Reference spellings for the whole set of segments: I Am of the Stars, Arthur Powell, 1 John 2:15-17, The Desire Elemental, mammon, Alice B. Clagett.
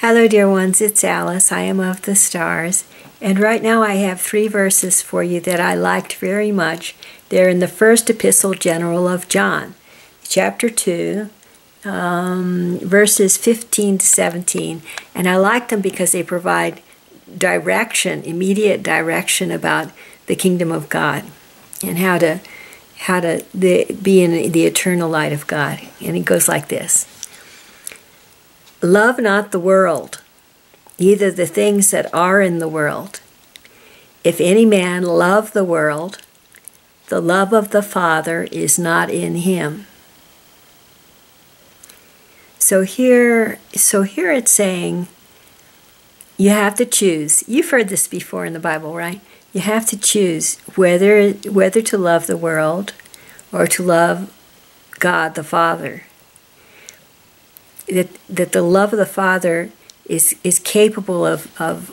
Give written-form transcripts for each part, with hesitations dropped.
Hello, dear ones, it's Alice. I am of the stars. And right now I have three verses for you that I liked very much. They're in the first epistle general of John, chapter 2, verses 15 to 17. And I like them because they provide direction, immediate direction about the kingdom of God and how to be in the eternal light of God. And it goes like this. Love not the world, neither the things that are in the world. If any man love the world, the love of the Father is not in him. So here it's saying, you have to choose. You've heard this before in the Bible, right? You have to choose whether to love the world or to love God the Father. That the love of the Father is capable of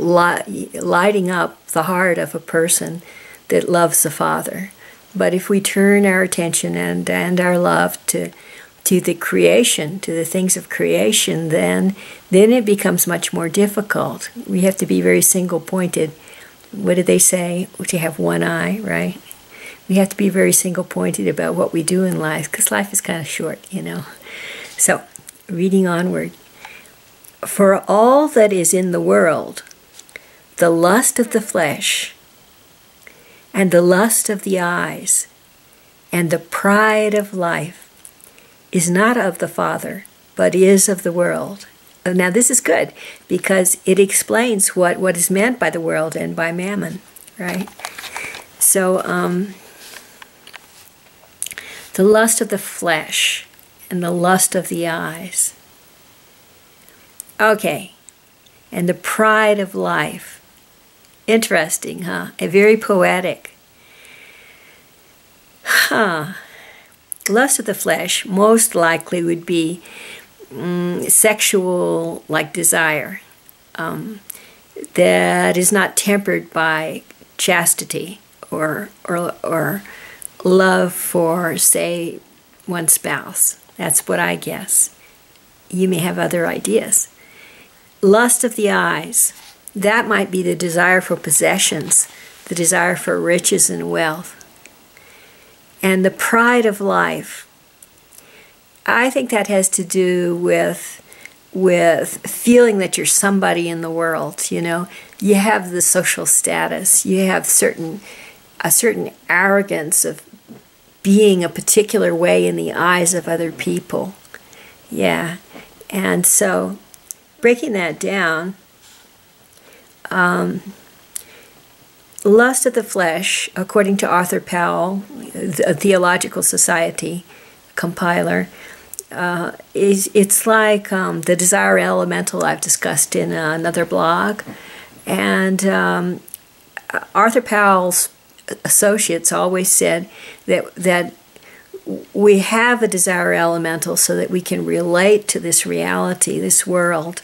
lighting up the heart of a person that loves the Father. But if we turn our attention and our love to the creation, to the things of creation, then it becomes much more difficult. We have to be very single-pointed. What did they say? To have one eye, right? We have to be very single-pointed about what we do in life, because life is kind of short, you know. So, reading onward. For all that is in the world, the lust of the flesh, and the lust of the eyes, and the pride of life, is not of the Father, but is of the world. Now this is good, because it explains what is meant by the world and by mammon, right? So, the lust of the flesh, and the lust of the eyes. Okay, and the pride of life. Interesting, huh? And very poetic. Huh. Lust of the flesh most likely would be sexual, like desire, that is not tempered by chastity or love for, say, one spouse. That's what I guess. You may have other ideas. Lust of the eyes. That might be the desire for possessions, the desire for riches and wealth. And the pride of life. I think that has to do with feeling that you're somebody in the world, you know. You have the social status. You have a certain arrogance of being a particular way in the eyes of other people. Yeah. And so, breaking that down, lust of the flesh, according to Arthur Powell, a Theological Society compiler, it's like the Desire Elemental I've discussed in another blog. And Arthur Powell's associates always said that we have a desire elemental so that we can relate to this reality, this world,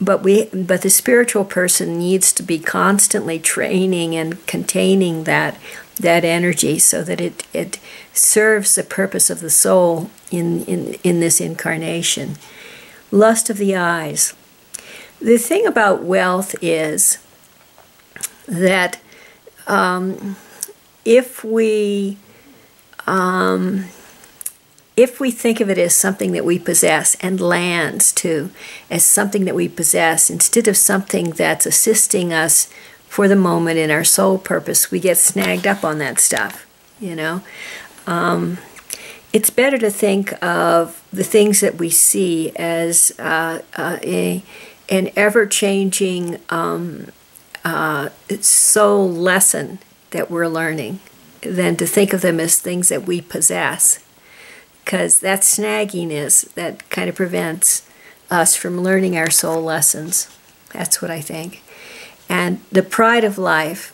but the spiritual person needs to be constantly training and containing that energy so that it serves the purpose of the soul in this incarnation. Lust of the eyes. The thing about wealth is that if we think of it as something that we possess, and lands too, as something that we possess, instead of something that's assisting us for the moment in our soul purpose, we get snagged up on that stuff, you know. It's better to think of the things that we see as an ever-changing soul lesson that we're learning than to think of them as things that we possess, because that snagginess, that kind of prevents us from learning our soul lessons. That's what I think. And the pride of life,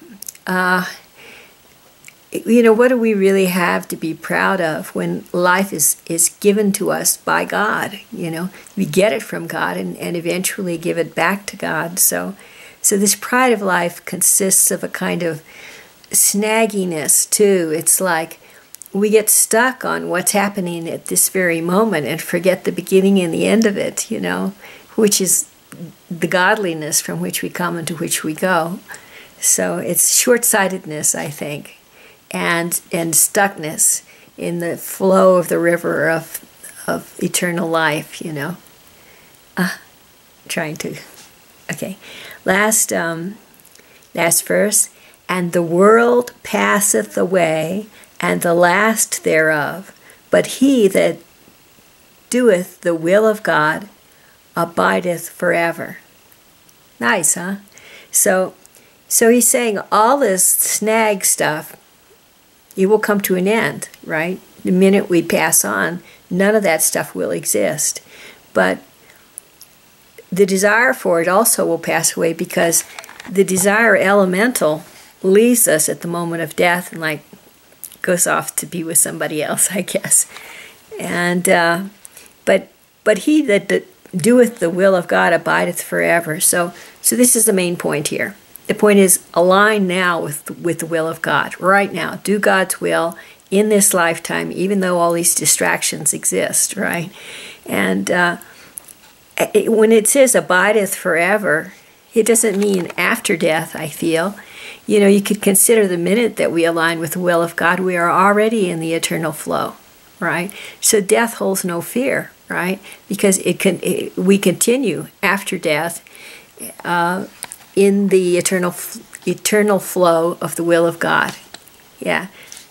you know, what do we really have to be proud of when life is given to us by God? You know, we get it from God and eventually give it back to God. So this pride of life consists of a kind of snagginess too. It's like we get stuck on what's happening at this very moment and forget the beginning and the end of it, you know, which is the godliness from which we come and to which we go. So it's short-sightedness, I think, and stuckness in the flow of the river of eternal life, you know. Okay. Last verse. And the world passeth away, and the last thereof, but he that doeth the will of God abideth forever. Nice, huh? So he's saying all this snag stuff, it will come to an end, right? The minute we pass on, none of that stuff will exist. But the desire for it also will pass away, because the desire elemental leaves us at the moment of death and, like, goes off to be with somebody else, I guess. And but he that doeth the will of God abideth forever. So this is the main point here. The point is, align now with the will of God right now. Do God's will in this lifetime, even though all these distractions exist, right? And when it says abideth forever, it doesn't mean after death, I feel. You know, you could consider the minute that we align with the will of God, we are already in the eternal flow, right? So death holds no fear, right? Because we continue after death in the eternal flow of the will of God. Yeah,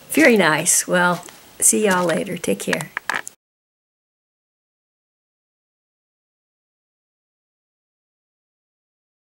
very nice. Well, see y'all later. Take care.